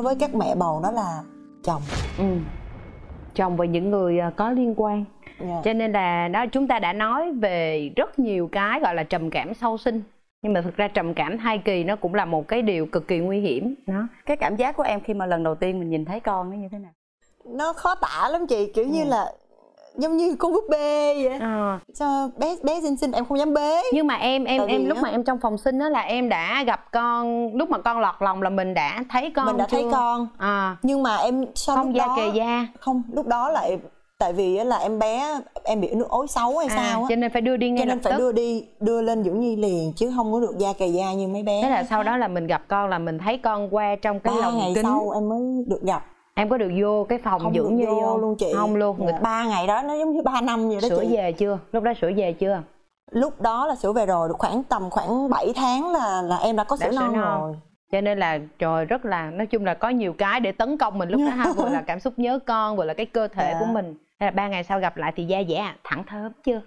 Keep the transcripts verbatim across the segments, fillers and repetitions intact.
Với các mẹ bầu đó là chồng, ừ. chồng và những người có liên quan, yeah. Cho nên là đó, chúng ta đã nói về rất nhiều cái gọi là trầm cảm sau sinh. Nhưng mà thực ra trầm cảm thai kỳ nó cũng là một cái điều cực kỳ nguy hiểm đó. Cái cảm giác của em khi mà lần đầu tiên mình nhìn thấy con nó như thế nào? Nó khó tả lắm chị, kiểu ừ. như là giống như con búp bê vậy. À. Sao bé bé xinh xinh em không dám bế. Nhưng mà em em Tại em lúc đó. mà em trong phòng sinh đó là em đã gặp con, lúc mà con lọt lòng là mình đã thấy con. Mình đã chưa? thấy con. À. Nhưng mà em sau không da kề da. Không, lúc đó lại tại vì là em bé em bị nước ối xấu hay à, sao á, cho nên phải đưa đi ngay lập tức. Cho nên phải đưa đi đưa lên Vũ Nhi liền chứ không có được da kề da như mấy bé. Thế là sau đó là mình gặp con, là mình thấy con qua trong cái lồng kính. Ba ngày sau em mới được gặp. Em có được vô cái phòng Vũ Nhi vô luôn chị? Không luôn. Dạ. Ba ngày đó nó giống như ba năm vậy đó chị. Sữa về chưa? Lúc đó sữa về chưa? Lúc đó là sữa về rồi, được khoảng tầm khoảng bảy tháng là là em đã có sữa, đã non, sữa non rồi. Cho nên là trời rất là, nói chung là có nhiều cái để tấn công mình lúc đó ha, vừa là cảm xúc nhớ con, vừa là cái cơ thể dạ. của mình. Thế là ba ngày sau gặp lại thì da dẻ thẳng thớm chưa?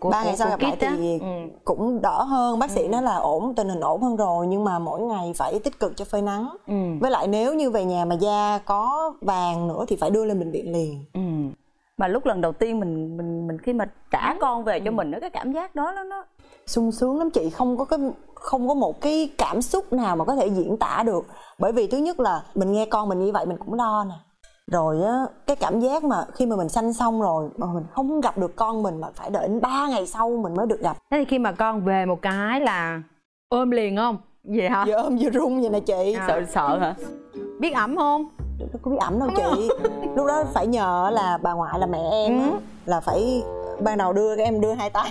Của, ba của, ngày sau gặp lại thì ừ. cũng đỡ hơn, bác ừ. sĩ nói là ổn, tình hình ổn hơn rồi, nhưng mà mỗi ngày phải tích cực cho phơi nắng. ừ. Với lại nếu như về nhà mà da có vàng nữa thì phải đưa lên bệnh viện liền. ừ. Mà lúc lần đầu tiên mình mình mình khi mà trả con về cho ừ. mình đó, cái cảm giác đó nó sung sướng lắm chị, không có cái không có một cái cảm xúc nào mà có thể diễn tả được. Bởi vì thứ nhất là mình nghe con mình như vậy mình cũng lo nè. Rồi á, cái cảm giác mà khi mà mình sanh xong rồi mà mình không gặp được con mình mà phải đợi đến ba ngày sau mình mới được gặp. Thế thì khi mà con về một cái là ôm liền không? Vậy hả? Vừa ôm vừa run vậy nè chị. À. Sợ sợ hả? Biết ẩm không? Có biết ẩm đâu chị. Lúc đó phải nhờ là bà ngoại là mẹ em ừ. á, là phải ban đầu đưa các em đưa hai tay.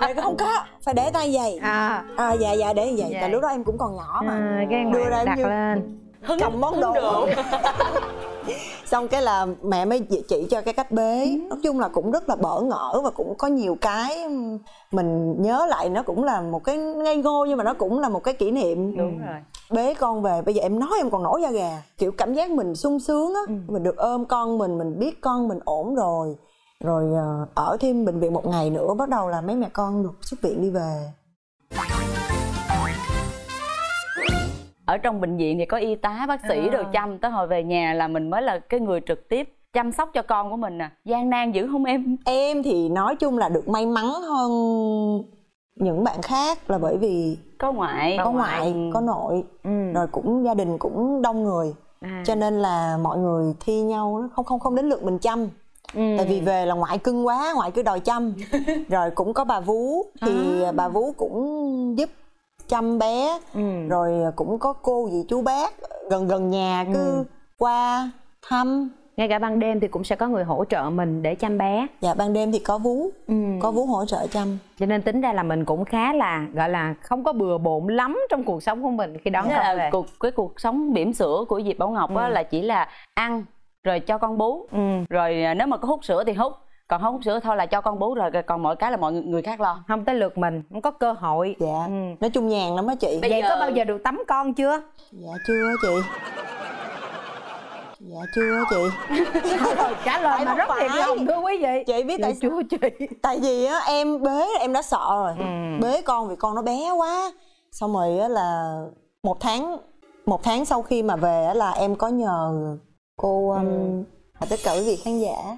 Mẹ không có, phải để tay vậy. À à dạ dạ để vậy. Tại lúc đó em cũng còn nhỏ mà. À, cái đưa ra đặt như... lên. Cầm món đồ được. Xong cái là mẹ mới chỉ cho cái cách bế. ừ. Nói chung là cũng rất là bỡ ngỡ và cũng có nhiều cái mình nhớ lại, nó cũng là một cái ngây ngô nhưng mà nó cũng là một cái kỷ niệm. Đúng ừ. rồi. Bế con về bây giờ em nói em còn nổi da gà, kiểu cảm giác mình sung sướng á. ừ. Mình được ôm con mình, mình biết con mình ổn rồi. Rồi ở thêm bệnh viện một ngày nữa bắt đầu là mấy mẹ con được xuất viện đi về. Ở trong bệnh viện thì có y tá, bác sĩ à. Đồ chăm, tới hồi về nhà là mình mới là cái người trực tiếp chăm sóc cho con của mình nè. À. Gian nan dữ không em? Em thì nói chung là được may mắn hơn những bạn khác là bởi vì có ngoại, có ngoại, ngoại có nội, ừ. rồi cũng gia đình cũng đông người. À. Cho nên là mọi người thi nhau, không không không đến lượt mình chăm. Ừ. Tại vì về là ngoại cưng quá, ngoại cứ đòi chăm. Rồi cũng có bà vú thì à. bà vú cũng giúp chăm bé. ừ. Rồi cũng có cô dì chú bác gần gần nhà cứ ừ. qua thăm. Ngay cả ban đêm thì cũng sẽ có người hỗ trợ mình để chăm bé. Dạ, ban đêm thì có vú, ừ. có vú hỗ trợ chăm. Cho nên tính ra là mình cũng khá là gọi là không có bừa bộn lắm trong cuộc sống của mình khi đón con về. Cuộc, cái cuộc sống bỉm sữa của Diệp Bảo Ngọc ừ. là chỉ là ăn rồi cho con bú, ừ. rồi nếu mà có hút sữa thì hút, còn không hút sữa thôi là cho con bú rồi, còn mọi cái là mọi người khác lo, không tới lượt mình, không có cơ hội. Dạ. ừ. Nói chung nhàn lắm á chị. Bây vậy giờ... có bao giờ được tắm con chưa? Dạ chưa chị. Dạ chưa chị. Trả lời tại mà rất thiệt lòng thưa quý vị. Chị biết dạ, tại chưa chị? Tại vì á em bế em đã sợ rồi. ừ. Bế con vì con nó bé quá. Xong rồi á là một tháng một tháng sau khi mà về á là em có nhờ cô ừ. um, tất cả quý vị khán giả.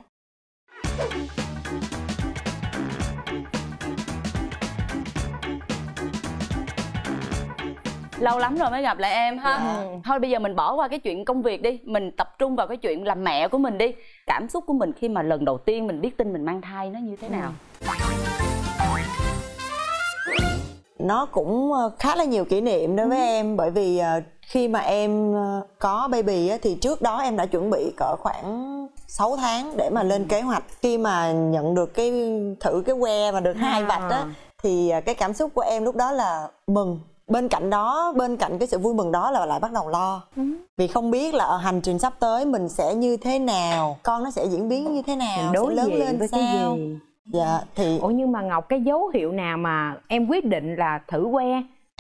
Lâu lắm rồi mới gặp lại em ha. yeah. Thôi bây giờ mình bỏ qua cái chuyện công việc đi, mình tập trung vào cái chuyện làm mẹ của mình đi. Cảm xúc của mình khi mà lần đầu tiên mình biết tin mình mang thai nó như thế nào? Nó cũng khá là nhiều kỷ niệm đối với ừ. em. Bởi vì khi mà em có baby thì trước đó em đã chuẩn bị cỡ khoảng sáu tháng để mà lên kế hoạch. Khi mà nhận được cái thử cái que mà được hai à. vạch á thì cái cảm xúc của em lúc đó là mừng. Bên cạnh đó, bên cạnh cái sự vui mừng đó là lại bắt đầu lo. ừ. Vì không biết là hành trình sắp tới mình sẽ như thế nào, con nó sẽ diễn biến như thế nào, đối sẽ lớn lên với sao cái gì? Dạ thì ủa nhưng mà Ngọc, cái dấu hiệu nào mà em quyết định là thử que?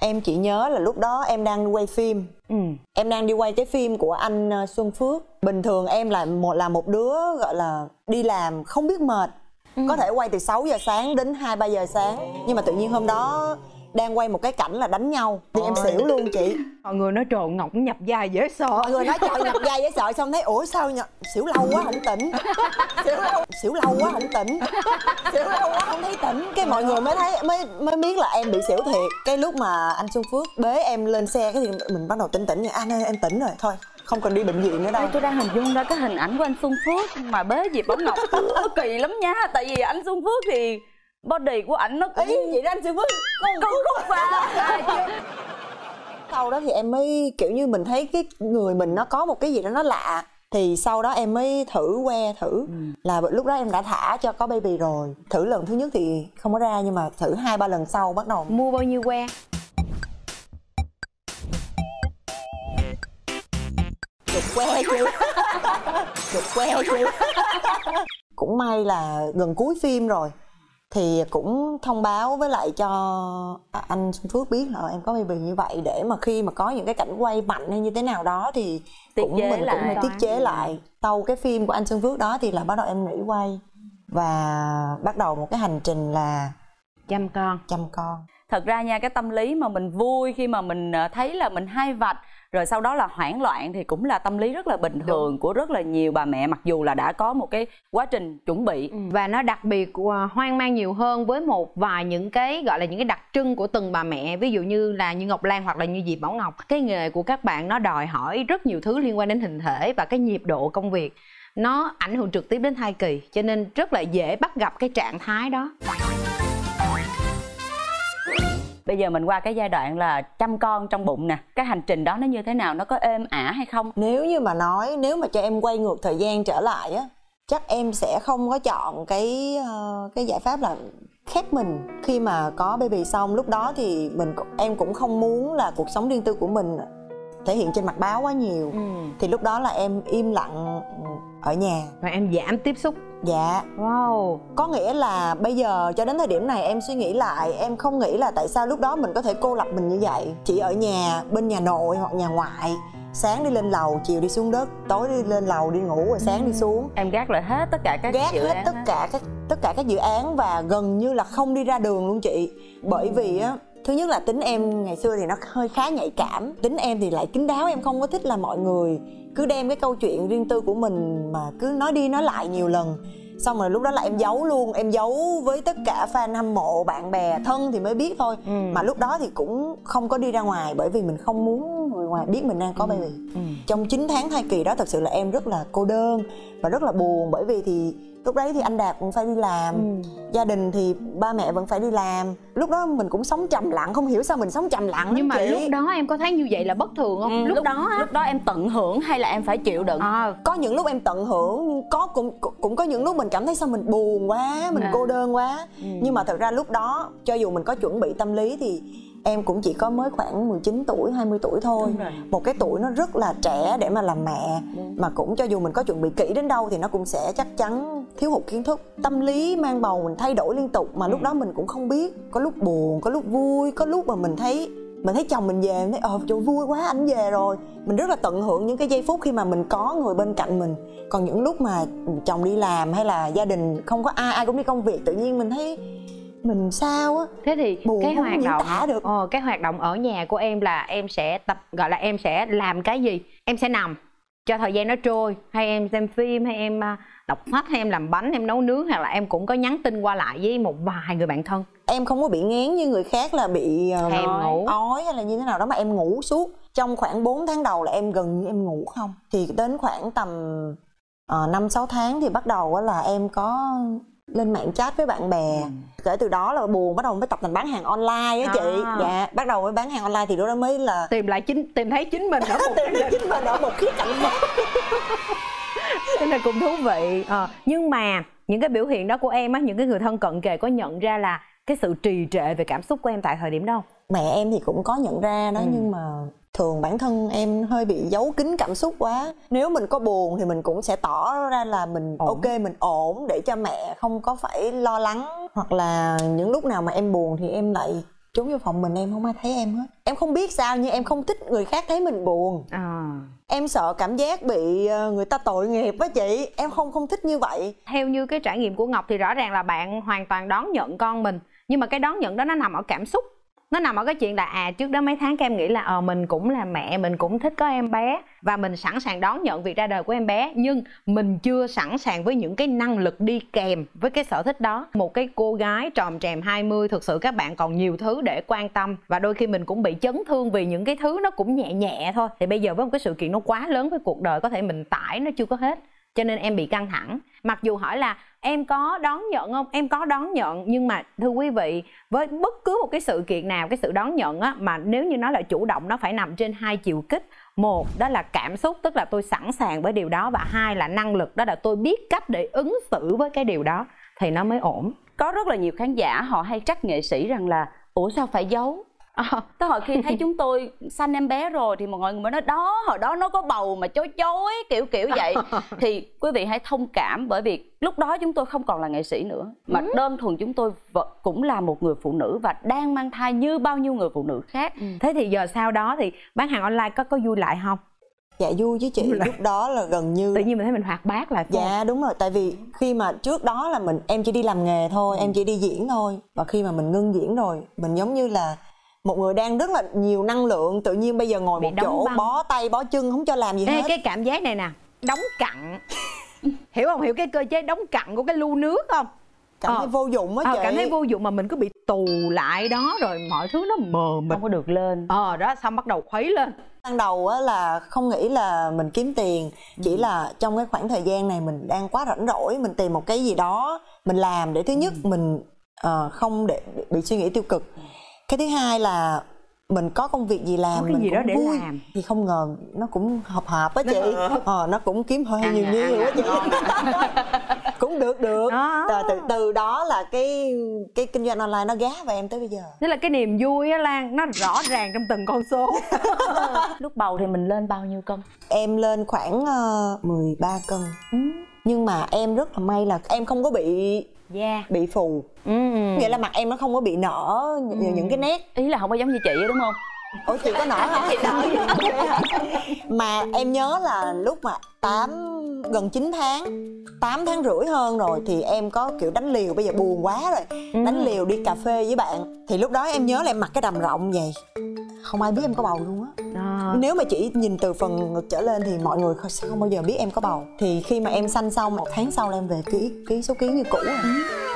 Em chỉ nhớ là lúc đó em đang quay phim. ừ. Em đang đi quay cái phim của anh Xuân Phước. Bình thường em là một là một đứa gọi là đi làm không biết mệt. ừ. Có thể quay từ sáu giờ sáng đến hai ba giờ sáng. Nhưng mà tự nhiên hôm đó đang quay một cái cảnh là đánh nhau thì em xỉu luôn chị. Mọi người nói trộn Ngọc nhập vai dễ sợ. Mọi người nói trời nhập vai dễ sợ, xong thấy ủa sao nhập... xỉu lâu quá không tỉnh, xỉu lâu, xỉu lâu quá không tỉnh, xỉu lâu quá không thấy tỉnh. Cái mọi người mới thấy mới mới biết là em bị xỉu thiệt. Cái lúc mà anh Xuân Phước bế em lên xe cái thì mình bắt đầu tỉnh tỉnh anh ơi em tỉnh rồi thôi, không cần đi bệnh viện nữa đâu. Tôi đang hình dung ra cái hình ảnh của anh Xuân Phước mà bế Diệp Bảo Ngọc kỳ lắm nha. Tại vì anh Xuân Phước thì body của ảnh nó cũng ý vậy đó, anh Xuân Phước cũng rút vào. Sau đó thì em mới kiểu như mình thấy cái người mình nó có một cái gì đó nó lạ. Thì sau đó em mới thử que thử ừ. Là lúc đó em đã thả cho có baby rồi. Thử lần thứ nhất thì không có ra, nhưng mà thử hai ba lần sau bắt đầu. Mua bao nhiêu que? Chụp que chứ. Chụp que chứ. Cũng may là gần cuối phim rồi thì cũng thông báo với lại cho anh Xuân Phước biết là em có baby như vậy, để mà khi mà có những cái cảnh quay mạnh hay như thế nào đó thì tiết cũng mình cũng phải tiết chế lại. Sau cái phim của anh Xuân Phước đó thì là bắt đầu em nghỉ quay và bắt đầu một cái hành trình là chăm con. Chăm con. Thật ra nha, cái tâm lý mà mình vui khi mà mình thấy là mình hai vạch rồi sau đó là hoảng loạn thì cũng là tâm lý rất là bình thường. Đúng. Của rất là nhiều bà mẹ, mặc dù là đã có một cái quá trình chuẩn bị. Ừ. Và nó đặc biệt hoang mang nhiều hơn với một vài những cái gọi là những cái đặc trưng của từng bà mẹ. Ví dụ như là như Ngọc Lan hoặc là như Diệp Bảo Ngọc. Cái nghề của các bạn nó đòi hỏi rất nhiều thứ liên quan đến hình thể và cái nhịp độ công việc. Nó ảnh hưởng trực tiếp đến thai kỳ, cho nên rất là dễ bắt gặp cái trạng thái đó. Bây giờ mình qua cái giai đoạn là chăm con trong bụng nè. Cái hành trình đó nó như thế nào? Nó có êm ả hay không? Nếu như mà nói, nếu mà cho em quay ngược thời gian trở lại á, chắc em sẽ không có chọn cái cái giải pháp là khép mình. Khi mà có baby xong, lúc đó thì mình em cũng không muốn là cuộc sống riêng tư của mình thể hiện trên mặt báo quá nhiều. Ừ. Thì lúc đó là em im lặng ở nhà. Và em giảm tiếp xúc. Dạ. Wow. Có nghĩa là bây giờ cho đến thời điểm này em suy nghĩ lại, em không nghĩ là tại sao lúc đó mình có thể cô lập mình như vậy. Chỉ ở nhà, bên nhà nội hoặc nhà ngoại. Sáng đi lên lầu, chiều đi xuống đất, tối đi lên lầu đi ngủ rồi sáng ừ. đi xuống. Em gác lại hết tất cả các gác dự hết án tất đó. cả các tất cả các dự án và gần như là không đi ra đường luôn chị. Bởi ừ. vì á, thứ nhất là tính em ngày xưa thì nó hơi khá nhạy cảm. Tính em thì lại kín đáo, em không có thích là mọi người cứ đem cái câu chuyện riêng tư của mình mà cứ nói đi nói lại nhiều lần. Xong rồi lúc đó là em giấu luôn, em giấu với tất cả fan hâm mộ, bạn bè, thân thì mới biết thôi. ừ. Mà lúc đó thì cũng không có đi ra ngoài bởi vì mình không muốn người ngoài biết mình đang có baby. ừ. ừ. Trong chín tháng thai kỳ đó thật sự là em rất là cô đơn và rất là buồn, bởi vì thì lúc đấy thì anh Đạt cũng phải đi làm, ừ. gia đình thì ba mẹ vẫn phải đi làm. Lúc đó mình cũng sống trầm lặng, không hiểu sao mình sống trầm lặng. Nhưng mà chị, lúc đó em có thấy như vậy là bất thường không? Ừ, lúc, lúc đó lúc đó em tận hưởng hay là em phải chịu đựng? À. Có những lúc em tận hưởng, có cũng cũng có những lúc mình cảm thấy sao mình buồn quá, mình à. cô đơn quá. Ừ. Nhưng mà thật ra lúc đó cho dù mình có chuẩn bị tâm lý thì em cũng chỉ có mới khoảng mười chín tuổi, hai mươi tuổi thôi. Một cái tuổi nó rất là trẻ để mà làm mẹ. Đúng. Mà cũng cho dù mình có chuẩn bị kỹ đến đâu thì nó cũng sẽ chắc chắn thiếu hụt kiến thức. Tâm lý mang bầu mình thay đổi liên tục mà lúc đó mình cũng không biết. Có lúc buồn, có lúc vui, có lúc mà mình thấy mình thấy chồng mình về, mình thấy ờ trời vui quá anh về rồi. Mình rất là tận hưởng những cái giây phút khi mà mình có người bên cạnh mình. Còn những lúc mà chồng đi làm hay là gia đình không có ai, ai cũng đi công việc, tự nhiên mình thấy mình sao á. Thế thì buồn cái hoạt động được. Ờ, cái hoạt động ở nhà của em là em sẽ tập, gọi là em sẽ làm cái gì? Em sẽ nằm cho thời gian nó trôi, hay em xem phim, hay em đọc sách, hay em làm bánh, em nấu nướng, hoặc là em cũng có nhắn tin qua lại với một vài người bạn thân. Em không có bị ngán như người khác là bị thèm ngủ, ói hay là như thế nào đó, mà em ngủ suốt. Trong khoảng bốn tháng đầu là em gần như em ngủ không. Thì đến khoảng tầm năm sáu tháng thì bắt đầu là em có lên mạng chat với bạn bè. Kể từ đó là buồn, bắt đầu mới tập thành bán hàng online á chị. à. Dạ, bắt đầu mới bán hàng online thì lúc đó mới là tìm lại chính tìm thấy chính mình ở một tìm thấy chính mình ở một khía cạnh khác. Thế là cũng thú vị. à, nhưng mà những cái biểu hiện đó của em á, những cái người thân cận kề có nhận ra là cái sự trì trệ về cảm xúc của em tại thời điểm đó? Mẹ em thì cũng có nhận ra đó, ừ. nhưng mà thường bản thân em hơi bị giấu kín cảm xúc quá. Nếu mình có buồn thì mình cũng sẽ tỏ ra là mình ổn. ok, mình ổn để cho mẹ không có phải lo lắng. Hoặc là những lúc nào mà em buồn thì em lại trốn vô phòng mình, em không ai thấy em hết. Em không biết sao nhưng em không thích người khác thấy mình buồn. à. Em sợ cảm giác bị người ta tội nghiệp á chị, em không không thích như vậy. Theo như cái trải nghiệm của Ngọc thì rõ ràng là bạn hoàn toàn đón nhận con mình, nhưng mà cái đón nhận đó nó nằm ở cảm xúc, nó nằm ở cái chuyện là à trước đó mấy tháng các em nghĩ là ờ à, mình cũng là mẹ, mình cũng thích có em bé và mình sẵn sàng đón nhận việc ra đời của em bé, nhưng mình chưa sẵn sàng với những cái năng lực đi kèm với cái sở thích đó. Một cái cô gái tròm trèm hai mươi, thực sự các bạn còn nhiều thứ để quan tâm, và đôi khi mình cũng bị chấn thương vì những cái thứ nó cũng nhẹ nhẹ thôi. Thì bây giờ với một cái sự kiện nó quá lớn với cuộc đời, có thể mình tải nó chưa có hết, cho nên em bị căng thẳng. Mặc dù hỏi là em có đón nhận không? Em có đón nhận, nhưng mà thưa quý vị, với bất cứ một cái sự kiện nào, cái sự đón nhận á, mà nếu như nó là chủ động, nó phải nằm trên hai chiều kích. Một, đó là cảm xúc, tức là tôi sẵn sàng với điều đó, và hai là năng lực, đó là tôi biết cách để ứng xử với cái điều đó thì nó mới ổn. Có rất là nhiều khán giả họ hay trách nghệ sĩ rằng là ủa sao phải giấu? À, tới hồi khi thấy chúng tôi sanh em bé rồi thì mọi người mới nói đó, hồi đó nó có bầu mà chối chối kiểu kiểu vậy. Thì quý vị hãy thông cảm, bởi vì lúc đó chúng tôi không còn là nghệ sĩ nữa, mà ừ. đơn thuần chúng tôi cũng là một người phụ nữ và đang mang thai như bao nhiêu người phụ nữ khác. ừ. Thế thì giờ sau đó thì bán hàng online có có vui lại không? Dạ vui chứ chị, lúc đó là gần như tự nhiên mình thấy mình hoạt bát lại. Dạ đúng rồi, tại vì khi mà trước đó là mình em chỉ đi làm nghề thôi, ừ. em chỉ đi diễn thôi, và khi mà mình ngưng diễn rồi, mình giống như là một người đang rất là nhiều năng lượng, tự nhiên bây giờ ngồi bị một chỗ băng. Bó tay bó chân không cho làm gì. Ê, hết cái cảm giác này nè, đóng cặn. Hiểu không? Hiểu cái cơ chế đóng cặn của cái lu nước không? Cảm ờ. thấy vô dụng á ờ, chị, cảm thấy vô dụng mà mình cứ bị tù lại đó, rồi mọi thứ nó mờ mịt, không có được lên. Ờ đó, xong bắt đầu khuấy lên. Ban đầu á là không nghĩ là mình kiếm tiền, chỉ là trong cái khoảng thời gian này mình đang quá rảnh rỗi, mình tìm một cái gì đó mình làm để thứ nhất ừ. mình uh, không để bị suy nghĩ tiêu cực. Cái thứ hai là mình có công việc gì làm, cái mình gì cũng đó để vui làm. Thì không ngờ nó cũng hợp hợp á chị, ờ, nó cũng kiếm hơi nhiều à, nhiều á à, chị cũng được được đó. Từ từ đó là cái cái kinh doanh online nó gá vào em tới bây giờ. Thế là cái niềm vui á Lan, nó rõ ràng trong từng con số. Lúc bầu thì mình lên bao nhiêu cân? Em lên khoảng uh, mười ba cân. ừ. Nhưng mà em rất là may là em không có bị Yeah. bị phù, ừ. nghĩa là mặt em nó không có bị nở ừ. những cái nét, ý là không có giống như chị ấy, đúng không? Ủa chị có nở hả? Mà em nhớ là lúc mà tám gần chín tháng, tám tháng rưỡi hơn rồi thì em có kiểu đánh liều, bây giờ buồn quá rồi ừ. đánh liều đi cà phê với bạn, thì lúc đó em nhớ là em mặc cái đầm rộng vậy, không ai biết em có bầu luôn á. À. Nếu mà chỉ nhìn từ phần ngực trở lên thì mọi người sẽ không bao giờ biết em có bầu. Thì khi mà em sanh xong một tháng sau là em về ký ký số ký như cũ rồi. Ừ.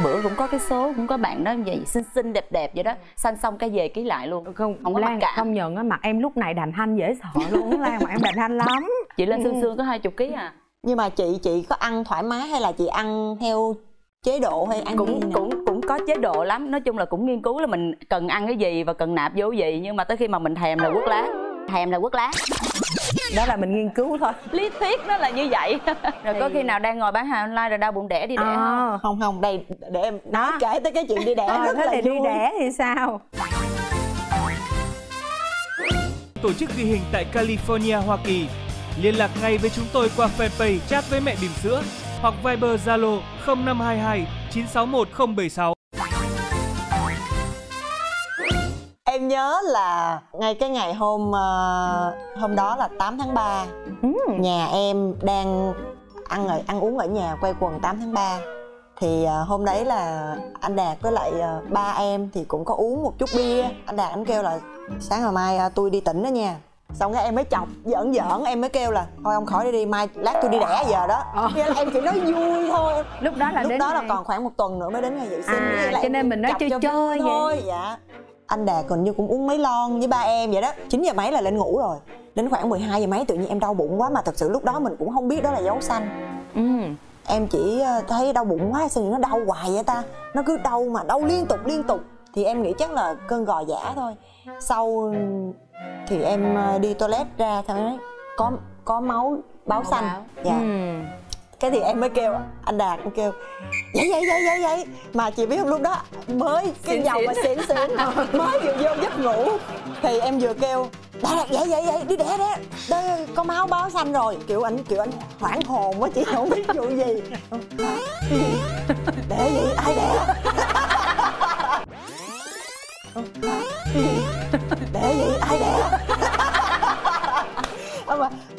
Bữa cũng có cái số, cũng có bạn đó vậy, xinh xinh đẹp đẹp vậy đó, sanh xong cái về ký lại luôn. Không, không có Lan, mặc cả. Không nhận á, mặt em lúc này đàn hanh dễ sợ luôn á Lan, mà em đàn hanh lắm. Chị lên xương xương có hai mươi ký à? Nhưng mà chị chị có ăn thoải mái hay là chị ăn theo chế độ hay ăn cũng gì cũng cũng có chế độ lắm, nói chung là cũng nghiên cứu là mình cần ăn cái gì và cần nạp vô gì, nhưng mà tới khi mà mình thèm là quất lá, thèm là quất lá, đó là mình nghiên cứu thôi, lý thuyết nó là như vậy. Rồi thì... có khi nào đang ngồi bán hàng online rồi đau bụng đẻ đi đẻ à, không không đây để em nói đó. Kể tới cái chuyện đi đẻ à, rất thế là thì đi đẻ thì sao? Tổ chức ghi hình tại California, Hoa Kỳ, liên lạc ngay với chúng tôi qua fanpage Chat với Mẹ Bỉm Sữa hoặc Viber Zalo không năm hai hai chín sáu một không bảy sáu. Em nhớ là ngay cái ngày hôm uh, hôm đó là tám tháng ba, mm. nhà em đang ăn ở, ăn uống ở nhà quay quần tám tháng ba. Thì uh, hôm đấy là anh Đạt với lại uh, ba em thì cũng có uống một chút bia. Anh Đạt anh kêu là sáng ngày mai uh, tôi đi tỉnh đó nha. Xong cái em mới chọc, giỡn giỡn, em mới kêu là thôi ông khỏi đi đi, mai lát tôi đi đẻ giờ đó. Ờ. Nghĩa là em chỉ nói vui thôi. Lúc đó là Lúc đến đó ngày... là còn khoảng một tuần nữa mới đến ngày vệ sinh. À, cho nên mình nói chơi chơi thôi. Dạ. Anh Đạt còn như cũng uống mấy lon với ba em vậy đó. Chín giờ mấy là lên ngủ rồi. Đến khoảng mười hai giờ mấy tự nhiên em đau bụng quá, mà thật sự lúc đó mình cũng không biết đó là dấu xanh. Ừ. Em chỉ thấy đau bụng quá, sao nó đau hoài vậy ta? Nó cứ đau mà đau liên tục liên tục. Thì em nghĩ chắc là cơn gò giả thôi. Sau thì em đi toilet ra thằng nói có có máu báo xanh. Dạ. hmm. Cái thì em mới kêu anh Đạt, em kêu vậy vậy vậy vậy vậy mà chị biết không, lúc đó mới cái dầu mà xỉn xỉn mới vừa vô giấc ngủ thì em vừa kêu Đạt vậy vậy vậy đi đẻ đẻ đây có máu báo xanh rồi, kiểu anh kiểu anh hoảng hồn quá, chị không biết vụ gì để gì ai đẻ để gì ai đẻ.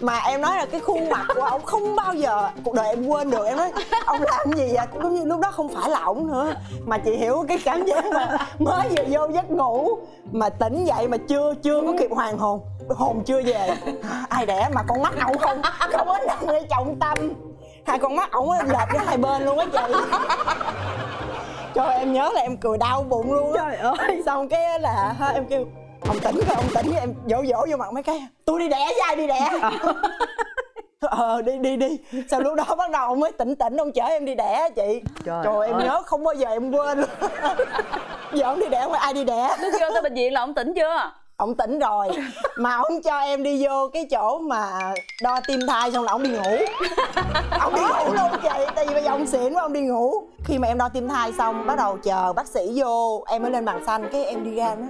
mà em nói là cái khuôn mặt của ông không bao giờ cuộc đời em quên được. Em nói ông làm gì vậy, cũng như lúc đó không phải là ổng nữa, mà chị hiểu cái cảm giác mà mới vừa vô giấc ngủ mà tỉnh dậy mà chưa chưa có kịp hoàn hồn, hồn chưa về, ai đẻ mà con mắt ổng không không có nằm ngay trọng tâm, hai con mắt ổng lệch ra hai bên luôn á chị. Trời em nhớ là em cười đau bụng luôn á. Trời ơi. Xong cái là em kêu ông tỉnh coi, ông tỉnh, em vỗ vỗ vô mặt mấy cái tôi đi đẻ với ai đi đẻ. Ờ đi đi đi. Sau lúc đó bắt đầu ông mới tỉnh tỉnh, ông chở em đi đẻ chị. Trời, Trời ơi. Em nhớ không bao giờ em quên luôn. Giờ ông đi đẻ không ai đi đẻ. Lúc vô tới bệnh viện là ông tỉnh chưa? Ông tỉnh rồi. Mà ông cho em đi vô cái chỗ mà đo tim thai xong là ông đi ngủ. Ông đi ngủ luôn chị. Tại vì bây giờ ông xỉn quá ông đi ngủ. Khi mà em đo tim thai xong bắt đầu chờ bác sĩ vô, em mới lên bàn xanh, cái em đi ra nữa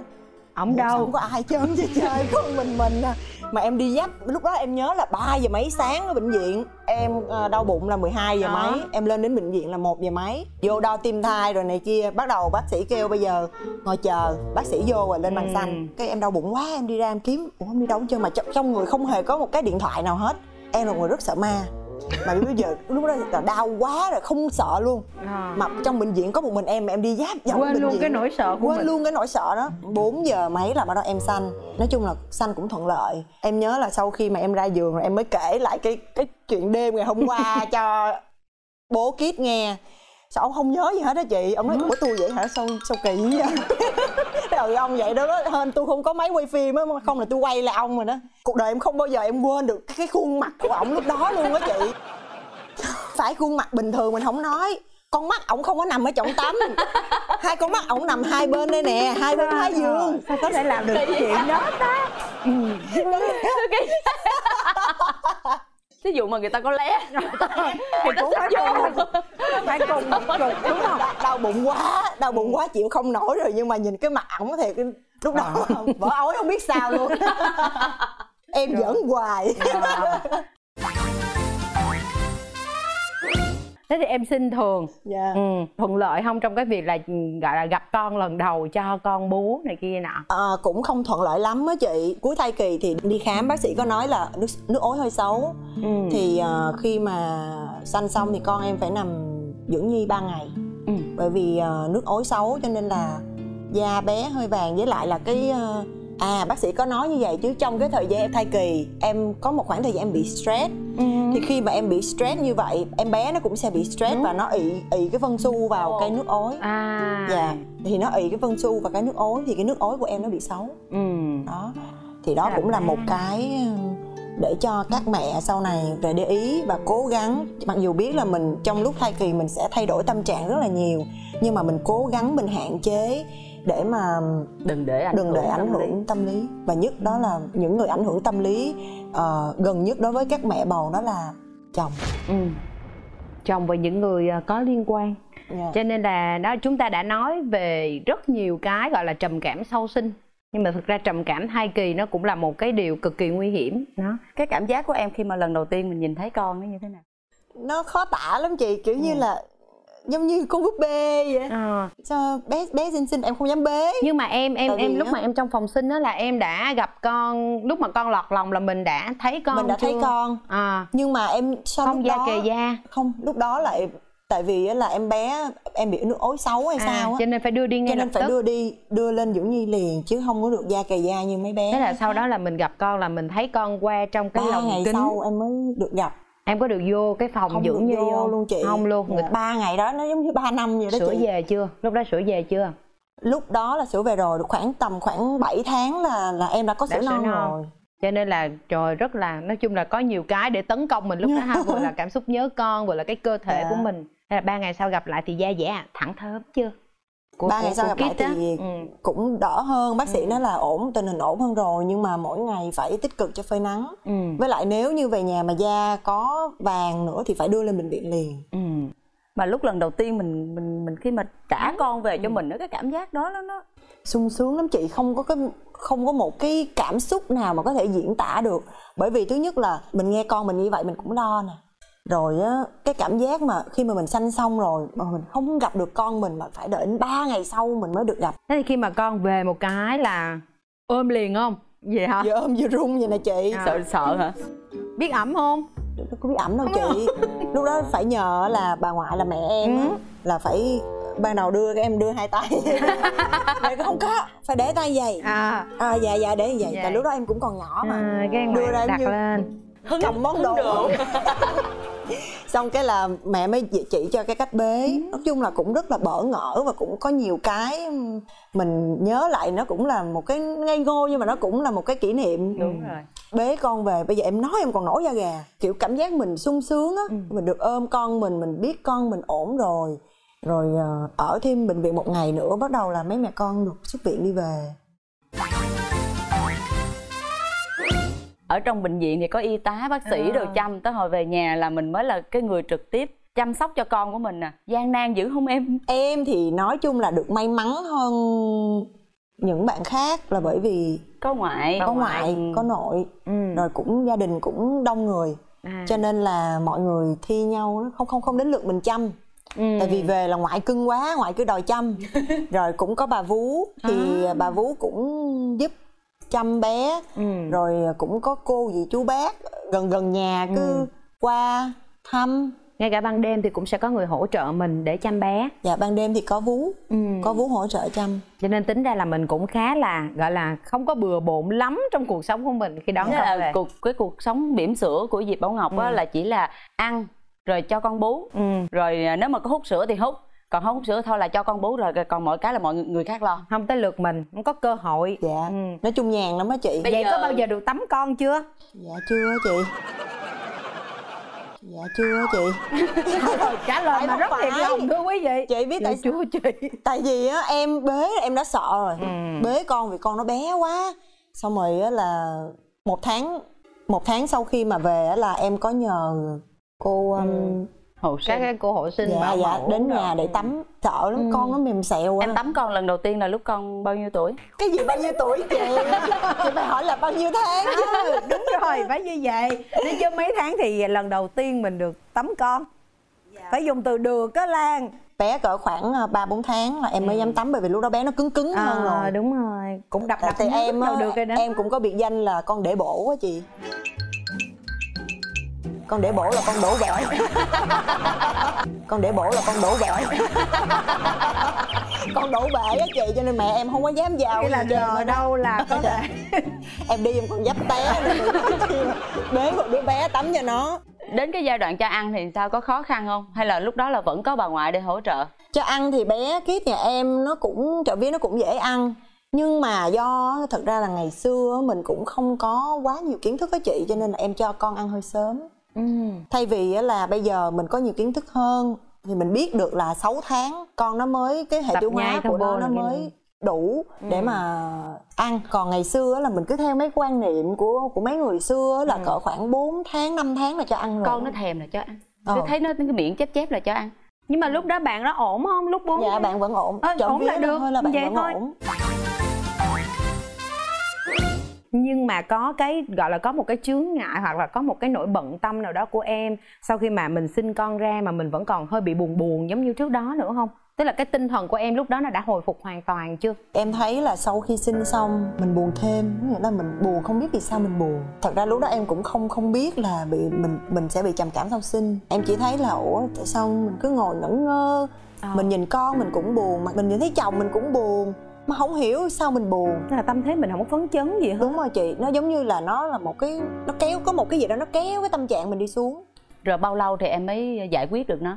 ổng đâu không có ai chớm chứ chơi con mình mình à. Mà em đi dắt lúc đó em nhớ là ba giờ mấy sáng ở bệnh viện, em đau bụng là mười hai giờ mấy, em lên đến bệnh viện là một giờ mấy, vô đo tim thai rồi này kia, bắt đầu bác sĩ kêu bây giờ ngồi chờ bác sĩ vô rồi lên bàn xanh. Cái em đau bụng quá em đi ra em kiếm ủa không đi đâu hết trơn, mà trong người không hề có một cái điện thoại nào hết. Em là người rất sợ ma, mà bây giờ lúc đó là đau quá rồi không sợ luôn à. Mà trong bệnh viện có một mình em mà em đi giáp vòng quên bệnh luôn viện, cái nỗi sợ của quên mình. Luôn cái nỗi sợ đó. Bốn giờ mấy là bắt đầu em sanh, nói chung là sanh cũng thuận lợi. Em nhớ là sau khi mà em ra giường rồi em mới kể lại cái cái chuyện đêm ngày hôm qua cho bố Kiết nghe. Sao ông không nhớ gì hết đó chị, ông nói ủa tôi vậy hả, sao sao kỳ vậy. Ừ ông vậy đó, đó hên tôi không có máy quay phim á, không là tôi quay là ông rồi đó. Cuộc đời em không bao giờ em quên được cái khuôn mặt của ổng lúc đó luôn á chị. Phải khuôn mặt bình thường mình không nói, con mắt ổng không có nằm ở trọng tâm, hai con mắt ổng nằm hai bên đây nè, hai bên thái dương. Sao có thể làm được cái chuyện đó ta. Ừ. Thí dụ mà người ta có lé thì cũng phải vô phải cùng một cực đúng không? Đau bụng quá, đau bụng quá chịu không nổi rồi, nhưng mà nhìn cái mặt ổng thiệt lúc đó vỡ ối không biết sao luôn. Em giỡn hoài. Thế thì em xin thường yeah. ừ. thuận lợi không trong cái việc là gọi là gặp con lần đầu cho con bú này kia nọ? À, cũng không thuận lợi lắm á chị. Cuối thai kỳ thì đi khám bác sĩ có nói là nước, nước ối hơi xấu ừ. Thì uh, khi mà sanh xong thì con em phải nằm dưỡng nhi ba ngày ừ. Bởi vì uh, nước ối xấu cho nên là da bé hơi vàng, với lại là cái uh, à bác sĩ có nói như vậy, chứ trong cái thời gian em thai kỳ em có một khoảng thời gian em bị stress ừ. Thì khi mà em bị stress như vậy em bé nó cũng sẽ bị stress ừ. Và nó ị ị cái phân su vào cái nước ối à. Dạ thì nó ị cái phân su và cái nước ối thì cái nước ối của em nó bị xấu ừ. Đó thì đó cũng là một cái để cho các mẹ sau này về để ý và cố gắng, mặc dù biết là mình trong lúc thai kỳ mình sẽ thay đổi tâm trạng rất là nhiều, nhưng mà mình cố gắng mình hạn chế để mà đừng để ảnh đừng để ảnh hưởng tâm lý. Và nhất đó là những người ảnh hưởng tâm lý uh, gần nhất đối với các mẹ bầu đó là chồng ừ. chồng và những người có liên quan yeah. Cho nên là đó, chúng ta đã nói về rất nhiều cái gọi là trầm cảm sau sinh, nhưng mà thực ra trầm cảm thai kỳ nó cũng là một cái điều cực kỳ nguy hiểm đó. Cái cảm giác của em khi mà lần đầu tiên mình nhìn thấy con nó như thế nào? Nó khó tả lắm chị, kiểu ừ. như là giống như con búp bê vậy à. Sao bé bé xinh xinh em không dám bế. Nhưng mà em em em lúc đó. Mà em trong phòng sinh đó là em đã gặp con, lúc mà con lọt lòng là mình đã thấy con, mình đã chưa? Thấy con à. Nhưng mà em sau không da kề da không, lúc đó lại tại vì là em bé em bị nước ối xấu hay à, sao á, cho nên phải đưa đi ngay, cho nên phải tức. đưa đi đưa lên dưỡng nhi liền chứ không có được da kề da như mấy bé. Thế là sau đó là mình gặp con là mình thấy con qua trong cái lồng kính. Ba ngày sau em mới được gặp. Em có được vô cái phòng không dưỡng nhi vô luôn chị? Không luôn. Dạ. Ba ngày đó nó giống như ba năm vậy đó. Sữa chị. Về chưa? Lúc đó sữa về chưa? Lúc đó là sữa về rồi, khoảng tầm khoảng bảy tháng là là em đã có sữa, đã non, sữa non rồi. Cho nên là trời rất là, nói chung là có nhiều cái để tấn công mình lúc đó ha, vừa là cảm xúc nhớ con, vừa là cái cơ thể dạ. của mình. Là ba ngày sau gặp lại thì da dẻ thẳng thớm chưa? Của, ba ngày sau gặp lại thì ừ. cũng đỡ hơn, bác sĩ ừ. nói là ổn, tình hình ổn hơn rồi, nhưng mà mỗi ngày phải tích cực cho phơi nắng ừ. với lại nếu như về nhà mà da có vàng nữa thì phải đưa lên bệnh viện liền ừ. Mà lúc lần đầu tiên mình mình mình khi mà trả con về ừ. cho mình, nó cái cảm giác đó nó sung sướng lắm chị, không có cái không có một cái cảm xúc nào mà có thể diễn tả được. Bởi vì thứ nhất là mình nghe con mình như vậy mình cũng lo nè. Rồi á, cái cảm giác mà khi mà mình sanh xong rồi mà mình không gặp được con mình, mà phải đợi đến ba ngày sau mình mới được gặp. Thế thì khi mà con về một cái là ôm liền không? Vậy hả? Giờ ôm vừa rung vậy nè chị à. Sợ sợ hả? biết ẩm không? Có biết ẩm đâu chị. Lúc đó phải nhờ là bà ngoại là mẹ em ừ. là phải ban đầu đưa các em đưa hai tay. Mẹ không có, phải để tay vậy. À, à dạ dạ để vậy. Tại lúc đó em cũng còn nhỏ mà. À, cái em đưa ra đặt như lên. Cầm món đồ. Xong cái là mẹ mới chỉ cho cái cách bế. ừ. Nói chung là cũng rất là bỡ ngỡ và cũng có nhiều cái mình nhớ lại, nó cũng là một cái ngây ngô nhưng mà nó cũng là một cái kỷ niệm. Đúng rồi. Bế con về, bây giờ em nói em còn nổi da gà, kiểu cảm giác mình sung sướng á. ừ. Mình được ôm con mình, mình biết con mình ổn rồi. Rồi ở thêm bệnh viện một ngày nữa, bắt đầu là mấy mẹ con được xuất viện đi về. Ở trong bệnh viện thì có y tá, bác sĩ, à. đồ chăm. Tới hồi về nhà là mình mới là cái người trực tiếp chăm sóc cho con của mình à. Gian nan dữ không em? Em thì nói chung là được may mắn hơn những bạn khác là bởi vì có ngoại, có ngoại, ngoại có nội, ừ. rồi cũng gia đình cũng đông người, à. cho nên là mọi người thi nhau, không không không đến lượt mình chăm. Ừ. Tại vì về là ngoại cưng quá, ngoại cứ đòi chăm. Rồi cũng có bà vú thì à. bà vú cũng giúp chăm bé. ừ. Rồi cũng có cô dì chú bác gần gần nhà cứ ừ. qua thăm. Ngay cả ban đêm thì cũng sẽ có người hỗ trợ mình để chăm bé. Dạ, ban đêm thì có vú, ừ. có vú hỗ trợ chăm. Cho nên tính ra là mình cũng khá là gọi là không có bừa bộn lắm trong cuộc sống của mình khi đón con về. Cuộc, cái cuộc sống bỉm sữa của Diệp Bảo Ngọc ừ. á, là chỉ là ăn rồi cho con bú, ừ. rồi nếu mà có hút sữa thì hút, còn không hút sữa thôi là cho con bú, rồi còn mọi cái là mọi người khác lo, không tới lượt mình, không có cơ hội. Dạ. ừ. Nói chung nhàn lắm á chị. Bây vậy giờ... có bao giờ được tắm con chưa? Dạ chưa chị. Dạ chưa chị. Trả lời mà rất thiệt lòng thưa quý vị. Chị biết tại sao chị? Tại vì á em bế em đã sợ rồi. ừ. Bế con vì con nó bé quá. Xong rồi á là một tháng một tháng sau khi mà về á là em có nhờ cô ừ. um, hộ sinh. Các cái cô hộ sinh dạ, dạ, đến nhà để tắm. Sợ lắm, ừ. con nó mềm xẹo. Em tắm con lần đầu tiên là lúc con bao nhiêu tuổi? Cái gì bao nhiêu tuổi chị? Chị phải hỏi là bao nhiêu tháng chứ. Đúng rồi, phải như vậy. Nên chứ mấy tháng thì lần đầu tiên mình được tắm con. Dạ. Phải dùng từ được á Lan. Bé cỡ khoảng ba bốn tháng là em mới ừ. dám tắm, bởi vì lúc đó bé nó cứng cứng à, hơn rồi. Đúng rồi, cũng đập đập. Tại em đâu được rồi đó. Em cũng có biệt danh là con để bổ á chị. Con để bổ là con đổ vỡ. Con để bổ là con đổ vỡ. Con đổ bể á chị, cho nên mẹ em không có dám vào. Cái là giờ đâu là có thể em đi em còn dám té. Bế một đứa bé tắm cho nó. Đến cái giai đoạn cho ăn thì sao, có khó khăn không? Hay là lúc đó là vẫn có bà ngoại để hỗ trợ? Cho ăn thì bé kít nhà em nó cũng trợ vía, nó cũng dễ ăn. Nhưng mà do thật ra là ngày xưa mình cũng không có quá nhiều kiến thức á chị, cho nên là em cho con ăn hơi sớm. Ừ. Thay vì là bây giờ mình có nhiều kiến thức hơn thì mình biết được là sáu tháng con nó mới, cái hệ tiêu hóa của nó nó mới đủ ừ. để mà ăn. Còn ngày xưa là mình cứ theo mấy quan niệm của của mấy người xưa là ừ. cỡ khoảng bốn tháng năm tháng là cho ăn rồi. Con nó thèm là cho ăn. Cứ ừ. thấy nó cái miệng chép chép là cho ăn. Nhưng mà lúc đó bạn nó ổn không? Lúc bốn? Dạ đó. Bạn vẫn ổn. Ờ, ổn là được. Là bạn vậy vẫn thôi. Ổn. Nhưng mà có cái gọi là có một cái chướng ngại hoặc là có một cái nỗi bận tâm nào đó của em sau khi mà mình sinh con ra mà mình vẫn còn hơi bị buồn buồn giống như trước đó nữa không? Tức là cái tinh thần của em lúc đó nó đã hồi phục hoàn toàn chưa? Em thấy là sau khi sinh xong mình buồn thêm, nghĩa là mình buồn không biết vì sao mình buồn. Thật ra lúc đó em cũng không không biết là bị mình mình sẽ bị trầm cảm sau sinh. Em chỉ thấy là ủa tại sao mình cứ ngồi ngẩn ngơ, à. mình nhìn con mình cũng buồn, mà mình nhìn thấy chồng mình cũng buồn. Mà không hiểu sao mình buồn. Tức là tâm thế mình không có phấn chấn gì hết. Đúng rồi chị, nó giống như là nó là một cái, nó kéo, có một cái gì đó nó kéo cái tâm trạng mình đi xuống. Rồi bao lâu thì em mới giải quyết được nó?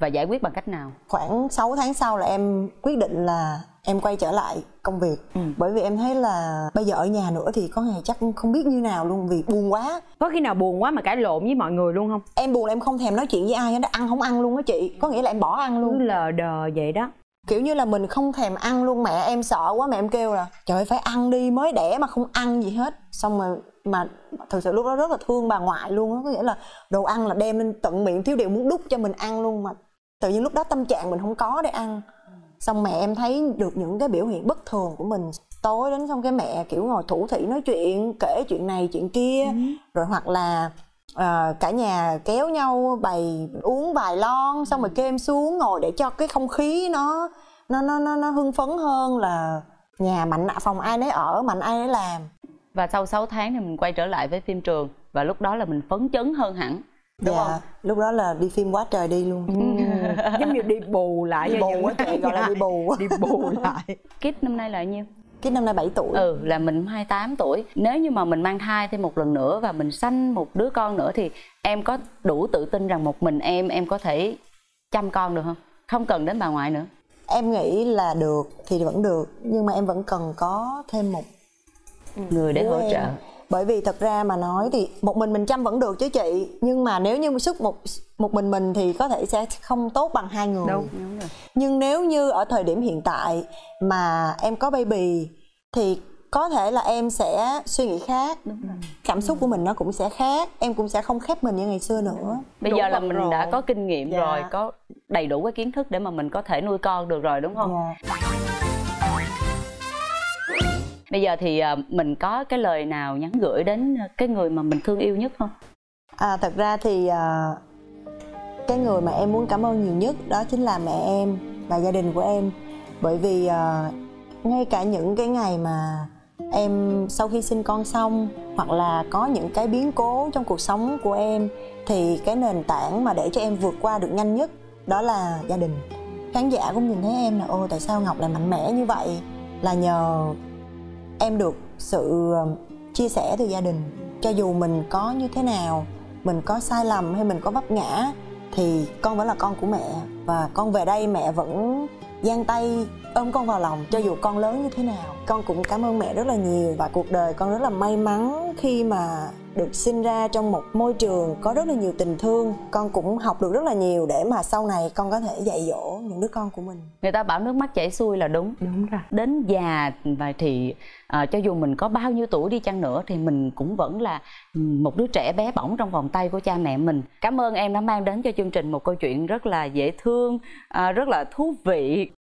Và giải quyết bằng cách nào? Khoảng sáu tháng sau là em quyết định là em quay trở lại công việc. ừ. Bởi vì em thấy là bây giờ ở nhà nữa thì có ngày chắc không biết như nào luôn, vì buồn quá. Có khi nào buồn quá mà cãi lộn với mọi người luôn không? Em buồn là em không thèm nói chuyện với ai hết, ăn không ăn luôn á chị. Có nghĩa là em bỏ ăn luôn. Cứ lờ đờ vậy đó. Kiểu như là mình không thèm ăn luôn. Mẹ em sợ quá, mẹ em kêu là trời ơi phải ăn đi, mới đẻ mà không ăn gì hết. Xong rồi mà thật sự lúc đó rất là thương bà ngoại luôn á. Có nghĩa là đồ ăn là đem lên tận miệng, thiếu điều muốn đút cho mình ăn luôn. Mà tự nhiên lúc đó tâm trạng mình không có để ăn. Xong mẹ em thấy được những cái biểu hiện bất thường của mình. Tối đến xong cái mẹ kiểu ngồi thủ thỉ nói chuyện, kể chuyện này chuyện kia. ừ. Rồi hoặc là à, cả nhà kéo nhau bày uống vài lon, xong rồi kêu em xuống ngồi để cho cái không khí nó nó nó nó, nó hưng phấn hơn. Là nhà mạnh phòng ai nấy ở, mạnh ai nấy làm. Và sau sáu tháng thì mình quay trở lại với phim trường. và lúc đó là mình phấn chấn hơn hẳn. Đúng dạ, không? Lúc đó là đi phim quá trời đi luôn. Giống như đi bù lại. Đi bù á chị, gọi là đi bù. Đi bù lại. Kid năm nay là bao nhiêu? Kid năm nay bảy tuổi. Ừ, là mình hai mươi tám tuổi. Nếu như mà mình mang thai thêm một lần nữa và mình sanh một đứa con nữa thì em có đủ tự tin rằng một mình em, em có thể chăm con được không? Không cần đến bà ngoại nữa. Em nghĩ là được thì vẫn được, nhưng mà em vẫn cần có thêm một người để hỗ trợ. Bởi vì thật ra mà nói thì một mình mình chăm vẫn được chứ chị, nhưng mà nếu như sức một một mình mình thì có thể sẽ không tốt bằng hai người. Đúng, đúng rồi. Nhưng nếu như ở thời điểm hiện tại mà em có baby thì có thể là em sẽ suy nghĩ khác, đúng rồi. Cảm xúc của mình nó cũng sẽ khác, em cũng sẽ không khép mình như ngày xưa nữa. Bây đúng giờ là mình rồi. Đã có kinh nghiệm dạ. rồi, có đầy đủ cái kiến thức để mà mình có thể nuôi con được rồi, đúng không? Dạ. Bây giờ thì mình có cái lời nào nhắn gửi đến cái người mà mình thương yêu nhất không? À, thật ra thì cái người mà em muốn cảm ơn nhiều nhất đó chính là mẹ em và gia đình của em. Bởi vì ngay cả những cái ngày mà em sau khi sinh con xong hoặc là có những cái biến cố trong cuộc sống của em thì cái nền tảng mà để cho em vượt qua được nhanh nhất đó là gia đình. Khán giả cũng nhìn thấy em là ô tại sao Ngọc lại mạnh mẽ như vậy, là nhờ em được sự chia sẻ từ gia đình. Cho dù mình có như thế nào, mình có sai lầm hay mình có vấp ngã thì con vẫn là con của mẹ. Và con về đây mẹ vẫn giang tay ôm con vào lòng cho dù con lớn như thế nào. Con cũng cảm ơn mẹ rất là nhiều. Và cuộc đời con rất là may mắn khi mà được sinh ra trong một môi trường có rất là nhiều tình thương. Con cũng học được rất là nhiều để mà sau này con có thể dạy dỗ những đứa con của mình. Người ta bảo nước mắt chảy xuôi là đúng. Đúng rồi. Đến già và thì à, cho dù mình có bao nhiêu tuổi đi chăng nữa thì mình cũng vẫn là một đứa trẻ bé bỏng trong vòng tay của cha mẹ mình. Cảm ơn em đã mang đến cho chương trình một câu chuyện rất là dễ thương, à, rất là thú vị.